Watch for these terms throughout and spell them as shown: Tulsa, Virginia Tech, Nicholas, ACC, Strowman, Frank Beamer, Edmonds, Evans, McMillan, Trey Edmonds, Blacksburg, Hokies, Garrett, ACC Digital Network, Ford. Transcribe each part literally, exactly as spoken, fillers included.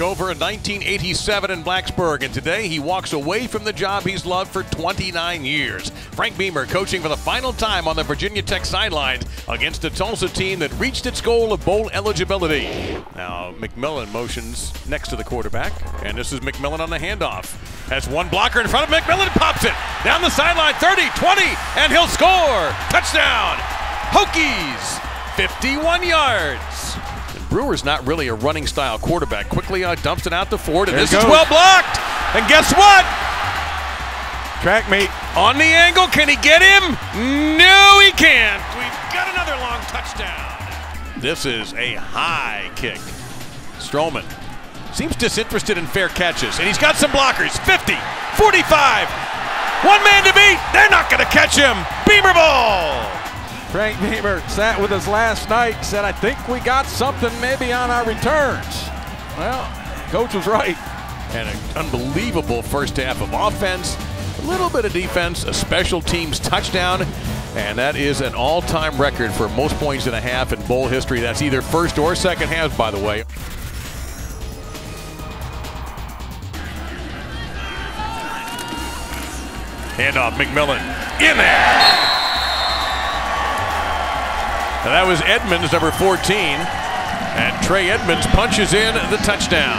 took over in nineteen eighty-seven in Blacksburg, and today he walks away from the job he's loved for twenty-nine years. Frank Beamer coaching for the final time on the Virginia Tech sidelines against a Tulsa team that reached its goal of bowl eligibility. Now McMillan motions next to the quarterback, and this is McMillan on the handoff. Has one blocker in front of McMillan, pops it down the sideline, thirty, twenty, and he'll score! Touchdown! Hokies, fifty-one yards. Brewer's not really a running style quarterback. Quickly uh, dumps it out to Ford, and there this is well blocked. And guess what? Track meet. On the angle, can he get him? No, he can't. We've got another long touchdown. This is a high kick. Strowman seems disinterested in fair catches, and he's got some blockers. fifty, forty-five, one man to beat. They're not going to catch him. Beamer ball. Frank Beamer sat with us last night, said, I think we got something maybe on our returns. Well, coach was right. And an unbelievable first half of offense, a little bit of defense, a special teams touchdown, and that is an all-time record for most points in a half in bowl history. That's either first or second halves, by the way. Handoff, McMillan, in there. And that was Edmonds, number fourteen, and Trey Edmonds punches in the touchdown.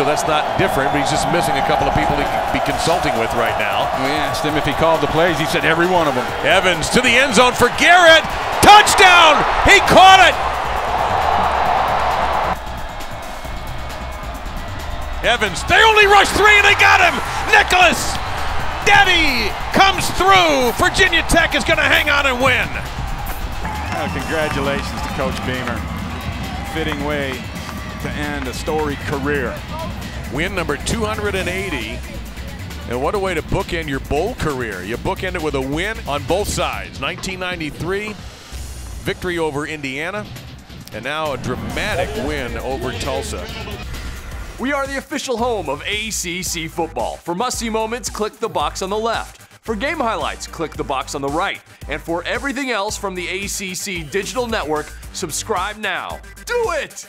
So that's not different, but he's just missing a couple of people he could be consulting with right now. We asked him if he called the plays. He said every one of them. Evans to the end zone for Garrett. Touchdown! He caught it! Evans, they only rushed three and they got him! Nicholas! Daddy comes through! Virginia Tech is going to hang on and win. Congratulations to Coach Beamer. Fitting way to end a storied career. Win number two hundred eighty. And what a way to bookend your bowl career. You bookend it with a win on both sides. nineteen ninety-three, victory over Indiana, and now a dramatic win over Tulsa. We are the official home of A C C football. For must-see moments, click the box on the left. For game highlights, click the box on the right. And for everything else from the A C C Digital Network, subscribe now. Do it!